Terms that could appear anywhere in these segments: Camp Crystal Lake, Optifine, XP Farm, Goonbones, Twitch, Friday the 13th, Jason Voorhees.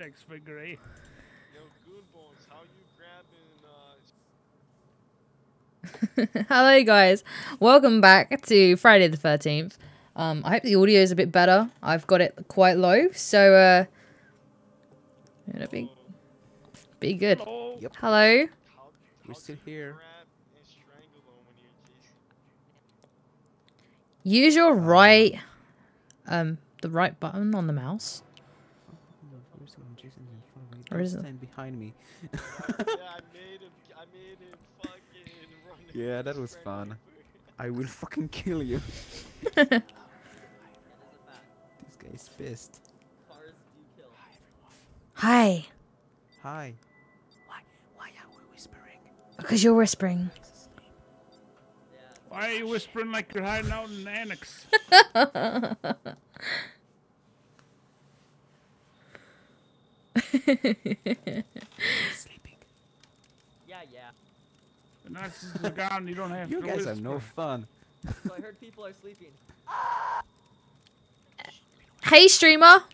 next figure eight. Yo, Goonbones, how you grabbing? Hello, guys. Welcome back to Friday the 13th. I hope the audio is a bit better. I've got it quite low, so it'll be good. Hello. Yep. Hello. We're still here. Use your right, the right button on the mouse. Or is it behind me? Yeah, I made him fucking run. Yeah, that was fun. I will fucking kill you. This guy's pissed. Hi. Hi. Why are we whispering? Because you're whispering. Why are you whispering like you're hiding out in the annex? Sleeping. Yeah. The nurses are gone. You don't have to. You guys whisper. Have no fun. So I heard people are sleeping. Hey, streamer.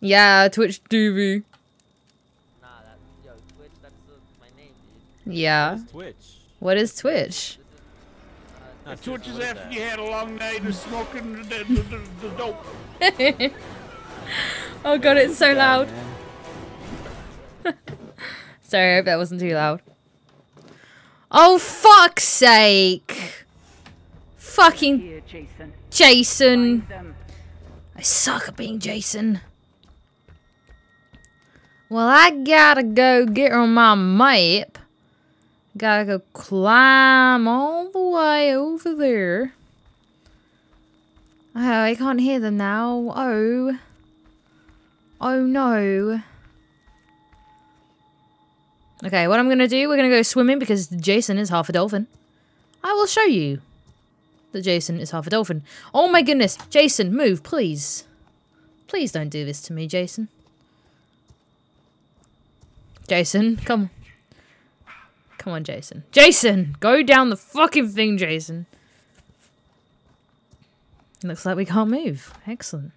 Yeah, Twitch TV. Yeah. What is Twitch? Twitch is after you had a long night of smoking the dope. Oh god, it's so loud. Sorry, I hope that wasn't too loud. Oh, fuck's sake. Fucking Jason. I suck at being Jason. Well, I gotta go get on my map. Gotta go climb all the way over there. Oh, I can't hear them now. Oh no. Okay, what I'm gonna do, we're gonna go swimming because Jason is half a dolphin. I will show you that Jason is half a dolphin. Oh my goodness, Jason, move, please. Please don't do this to me, Jason. Jason, come on. Come on, Jason. Jason! Go down the fucking thing, Jason! Looks like we can't move. Excellent.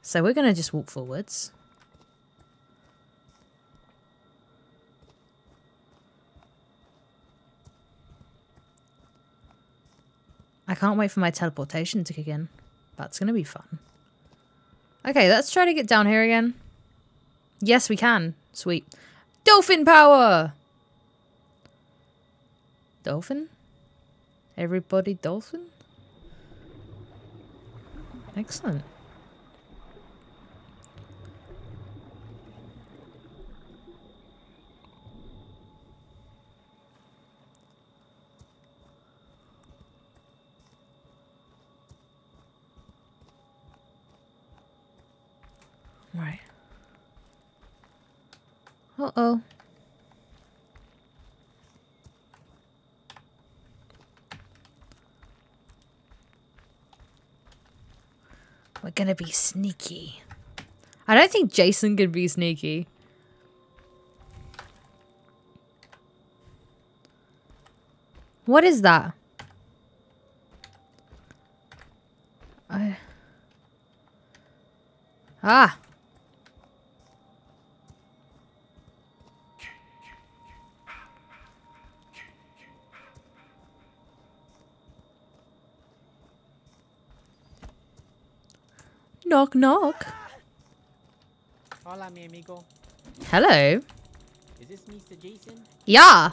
So we're gonna just walk forwards. I can't wait for my teleportation to kick in. That's gonna be fun. Okay, let's try to get down here again. Yes, we can. Sweet. Dolphin power! Dolphin? Everybody dolphin? Excellent. Right. Uh-oh. We're gonna be sneaky. I don't think Jason could be sneaky. What is that? Ah! Knock, knock. Hola, mi amigo. Hello. Is this Mr. Jason? Yeah.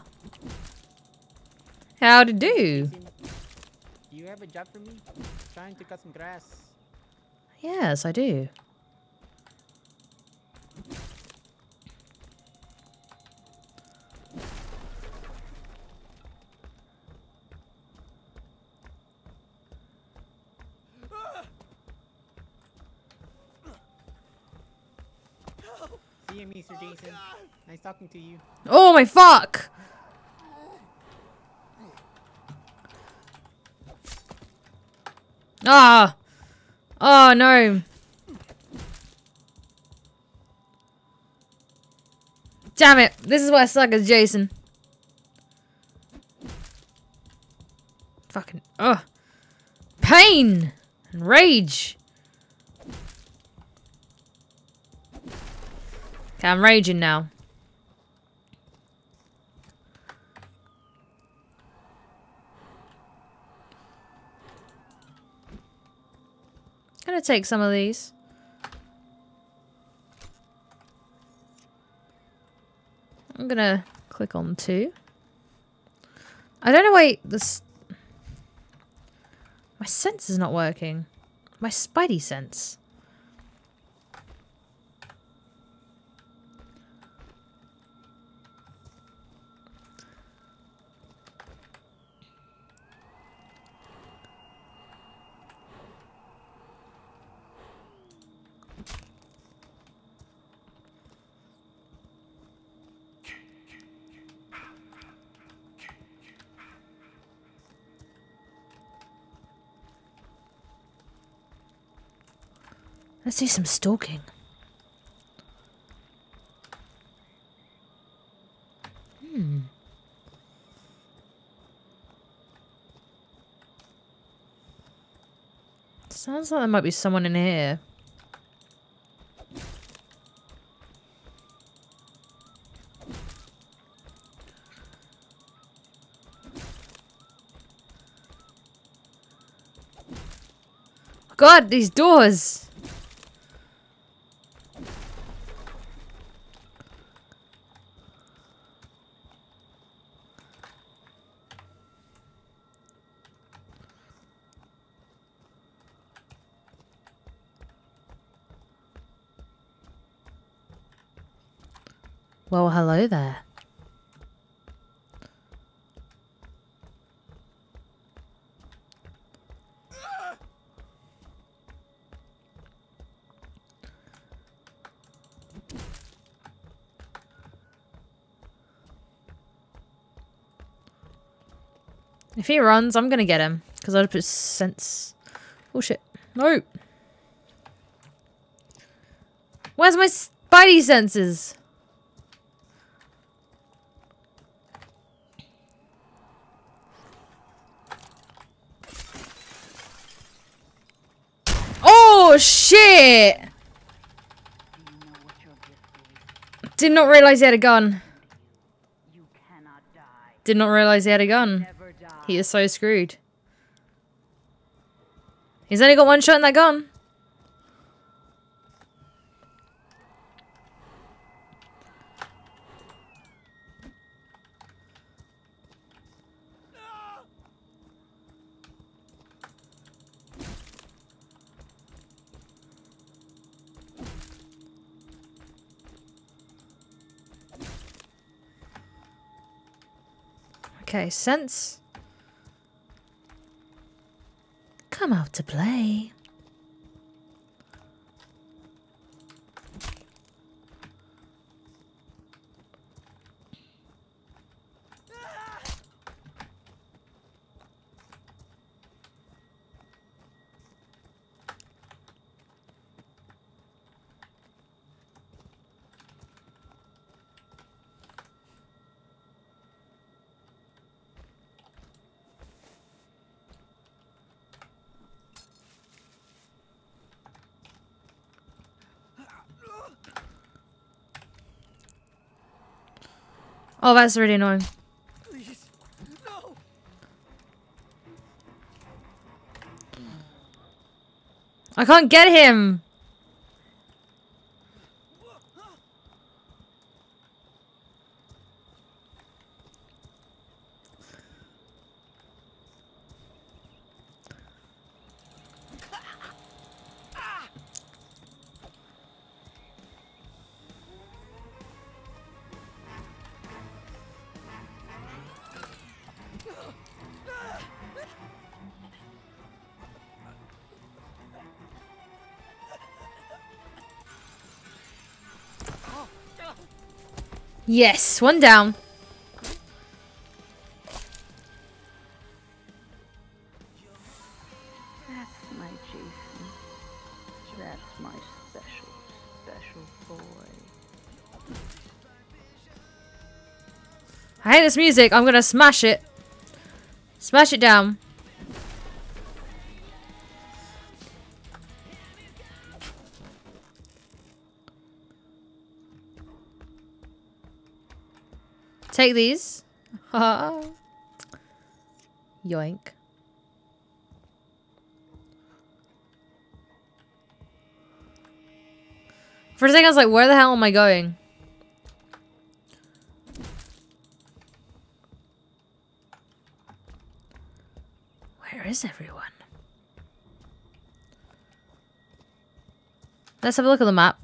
How to do? Jason, do you have a job for me? I'm trying to cut some grass. Yes, I do. Mr. Jason, nice talking to you. Oh my fuck! Ah! Oh no! Damn it! This is why I suck as Jason. Fucking ugh! Pain and rage. Okay, I'm raging now. Gonna take some of these. I'm gonna click on 2. I don't know, wait, this... My sense is not working. My spidey sense. Let's do some stalking. Sounds like there might be someone in here. God, these doors! Well, hello there. If he runs, I'm gonna get him. Because I'd put sense... Oh shit. No! Where's my spidey senses? Oh shit! Did not realize he had a gun. Did not realize he had a gun. He is so screwed. He's only got one shot in that gun. Okay, sense. Come out to play. Oh, that's really annoying. Please, no. I can't get him. Yes, one down. That's my Jason. That's my special, special boy. I hate this music. I'm gonna smash it. Smash it down. Take these. Yoink. For a second I was like, where the hell am I going? Where is everyone? Let's have a look at the map.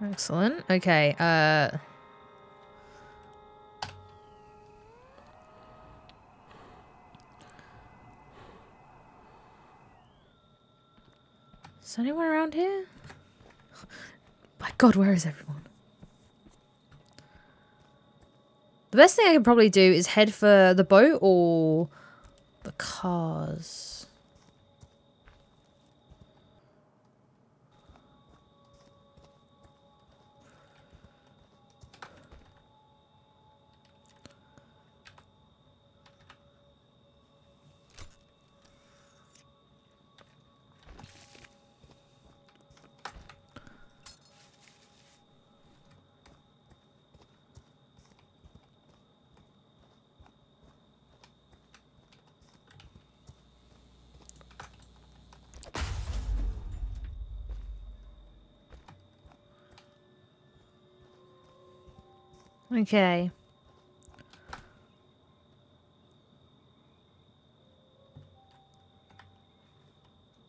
Excellent. Okay, is anyone around here? My god, where is everyone? The best thing I could probably do is head for the boat or the cars. Okay.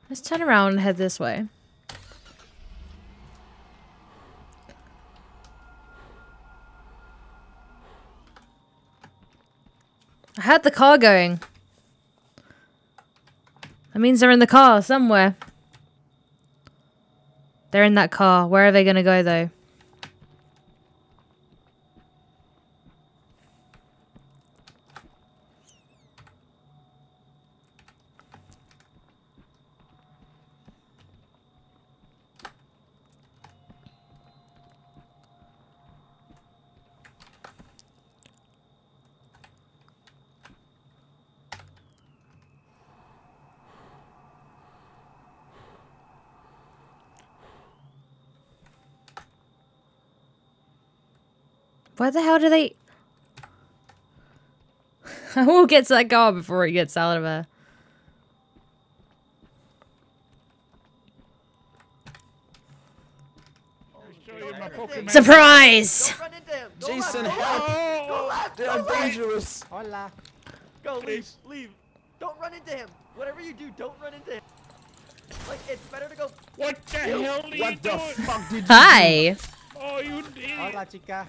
Let's turn around and head this way. I heard the car going. That means they're in the car somewhere. They're in that car. Where are they gonna go though? Where the hell do they... I will get to that car before it gets out of her. Surprise! Jason, help! I'm dangerous! Hola. Go, please, leave! Don't run into him! Whatever you do, don't run into him! Like, it's better to go... What the hell are you doing? What the fuck did you do? Hi! Oh, you idiot! Hola, chica.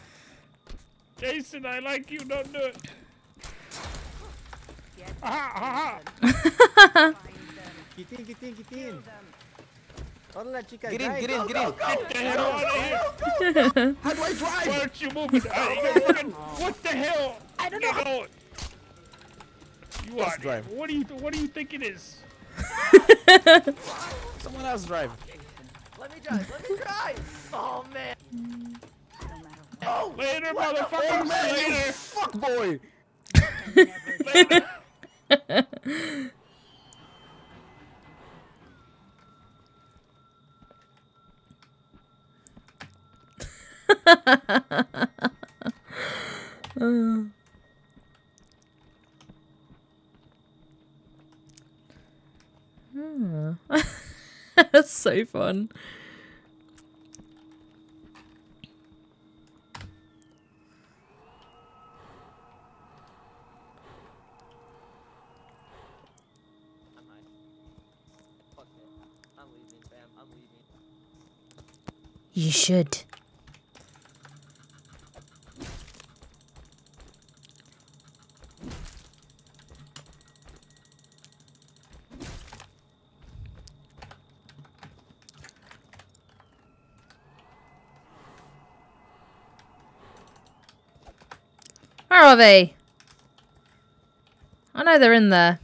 Jason, I like you, don't do it. Aha, aha. Get in, get in, get in. Get in, get in, get in. Get the hell out of here. How do I drive? Why aren't you moving? What the hell? I don't know. You are. What do you think it is? Someone else drive. Let me drive, let me drive. Oh, man. Oh, later, motherfucker! Later, fuck boy. That's so fun. You should. Where are they? I know they're in there.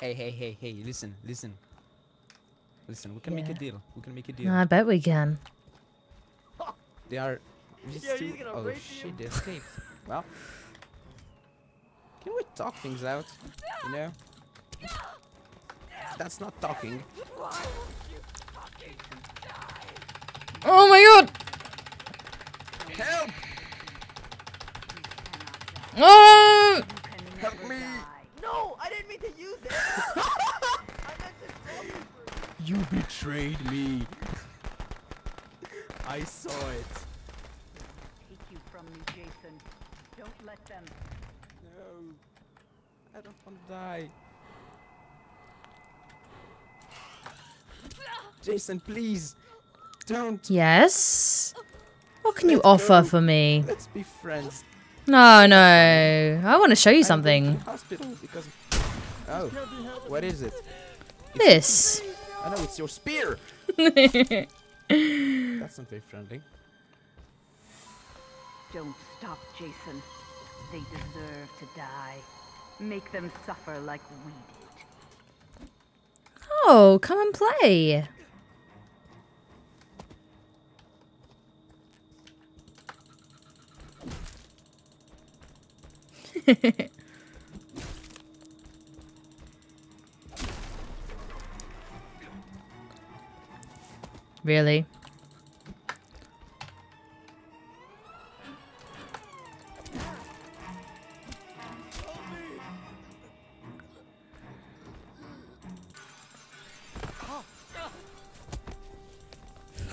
Hey, hey, hey, hey, listen, listen. Listen, we can make a deal. We can make a deal. I bet we can. They are... Yeah, he's gonna rape you. Shit, they escaped. Well... Can we talk things out? You know? That's not talking. Why won't you fucking die? Oh my god! Help! No! Help me! No, I didn't mean to use it! I meant to... You betrayed me! I saw it. Take you from me, Jason. Don't let them. No. I don't want to die. Jason, please. Don't. Yes? What can you offer for me? Let's be friends. No, no. I want to show you something. Because... Oh, what is it? This. I know, it's your spear. That's not very friendly. Don't stop, Jason. They deserve to die. Make them suffer like we did. Oh, come and play. Really?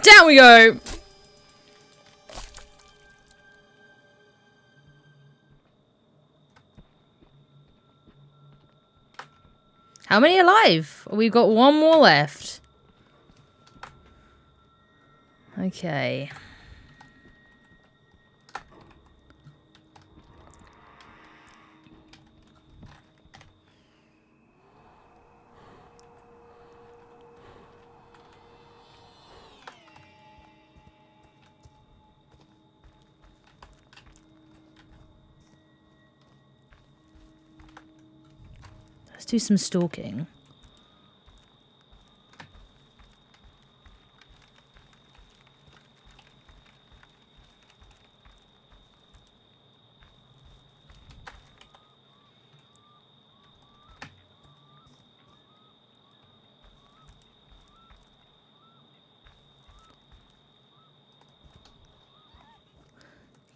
Down we go! How many alive? We've got one more left. Okay. Let's do some stalking.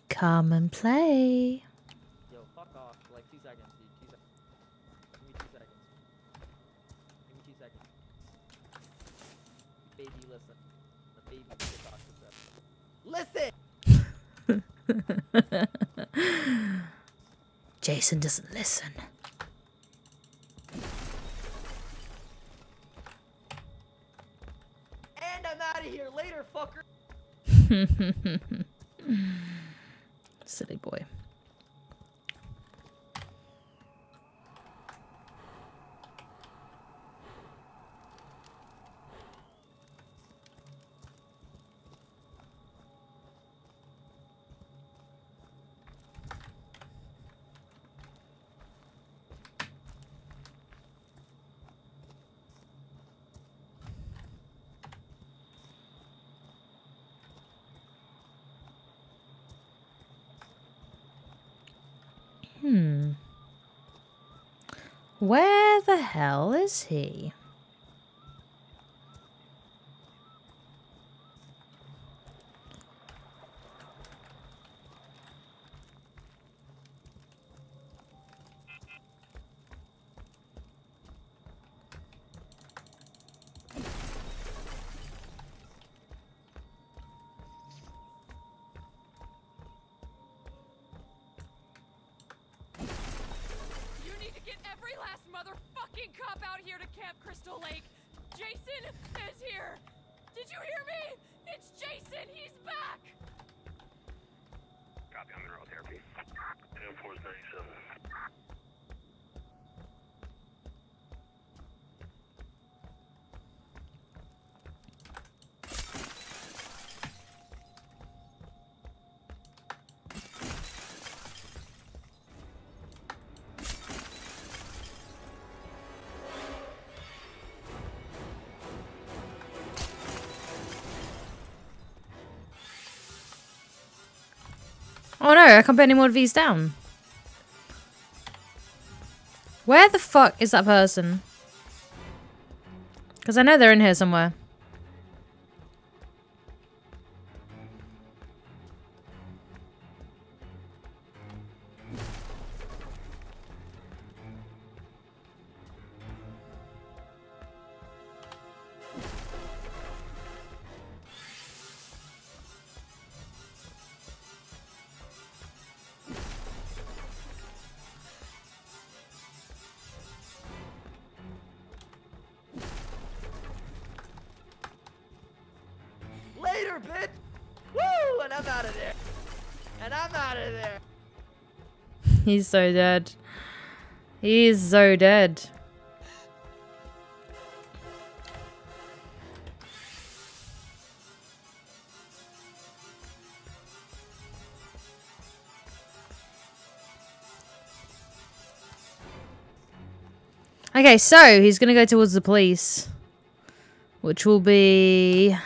Come and play. Yo, fuck off. Like 2 seconds, dude. 2 seconds. Give me 2 seconds. Give me 2 seconds. Baby, listen. The baby can talk to us. Listen! Jason doesn't listen. And I'm out of here. Later, fucker. Silly boy. Where the hell is he? Cop out here to Camp Crystal Lake. Jason is here. Did you hear me? It's Jason. He's back. Copy. I'm in rural therapy. 10-4-37. Oh no, I can't put any more of these down. Where the fuck is that person? Because I know they're in here somewhere. and I'm out of there. He's so dead. He is so dead. Okay, so he's gonna go towards the police, which will be...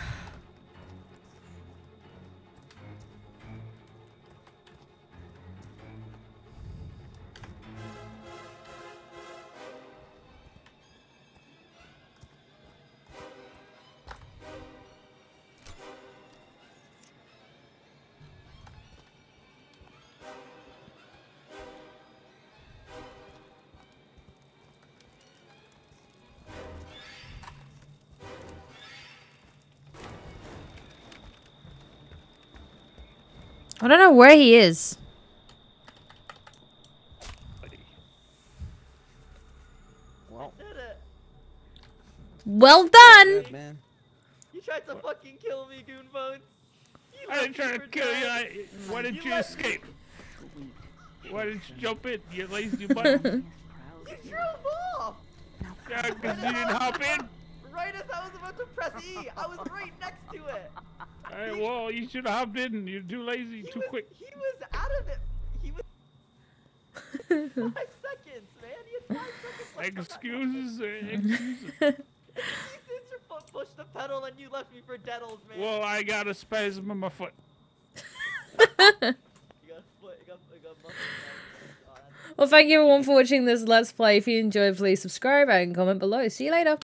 I don't know where he is. Well, well done! Good, man. You tried to fucking kill me, Goonbone. I didn't try to kill you. Why didn't you escape? Why didn't you jump in, you lazy butt? You drove off! Yeah, because you didn't hop in? Right as I was about to press E, I was right next to it. Alright, well, you should have hopped in. You're too lazy, too quick. He was out of it. He was 5 seconds, man. He had 5 seconds left. Excuses, excuses. Your foot pushed the pedal and you left me for dead, old man. Well, I got a spasm in my foot. You got a foot. You got muscle. Well, thank you everyone for watching this Let's Play. If you enjoyed, please subscribe and comment below. See you later.